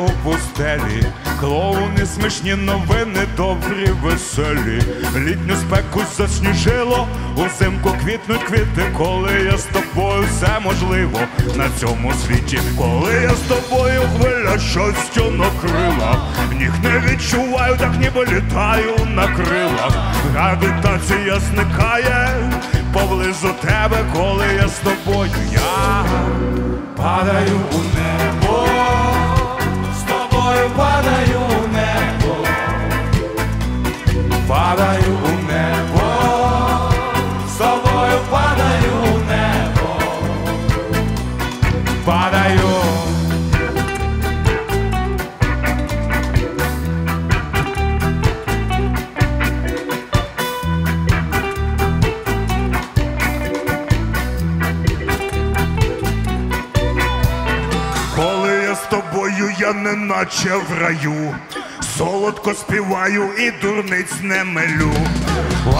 у пустелі, клоуни смішні, новини добрі, веселі. Літню спеку засніжило, узимку квітнуть квіти. Коли я з тобою, все можливо на цьому світі. Коли я з тобою, хвиля щастя накрила, ніг не відчуваю, так ніби літаю на крилах. Гравітація зникає поблизу тебе, коли я з тобою, я падаю у небо, з тобою падаю у небо, падаю у небо, з тобою падаю у небо, падаю. Я неначе в раю, солодко співаю і дурниць не мелю.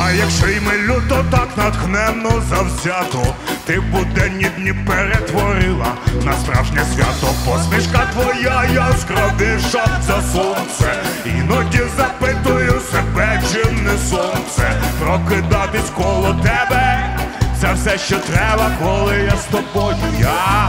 А якщо й мелю, то так натхненно завзято. Ти буденні дні перетворила на справжнє свято. Посмішка твоя яскравіша за сонце, іноді запитую себе, чи не сонце. Прокидатись коло тебе, це все, що треба, коли я з тобою, я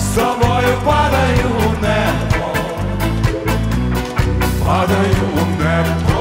з тобою падаю у небо, падаю у небо.